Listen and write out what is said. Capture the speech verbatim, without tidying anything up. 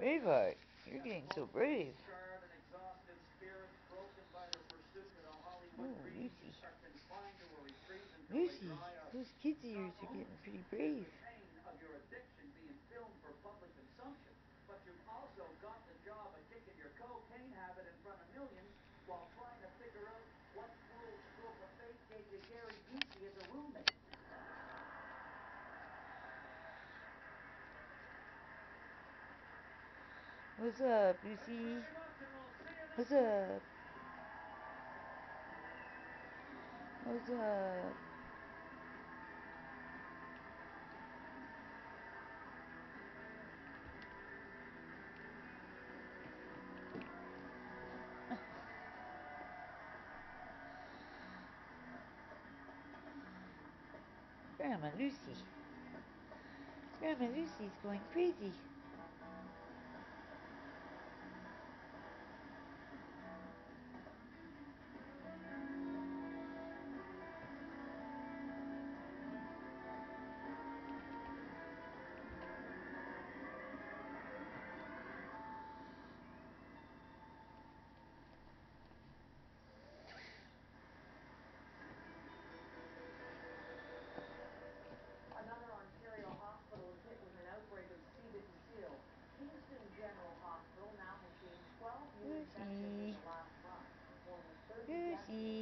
Revo, you're getting so brave. Oh, Lucy. Lucy, those kids of yours are getting pretty brave. What's up, Lucy? What's up? What's up? Grandma Lucy. Grandma Lucy's going crazy. Lucy.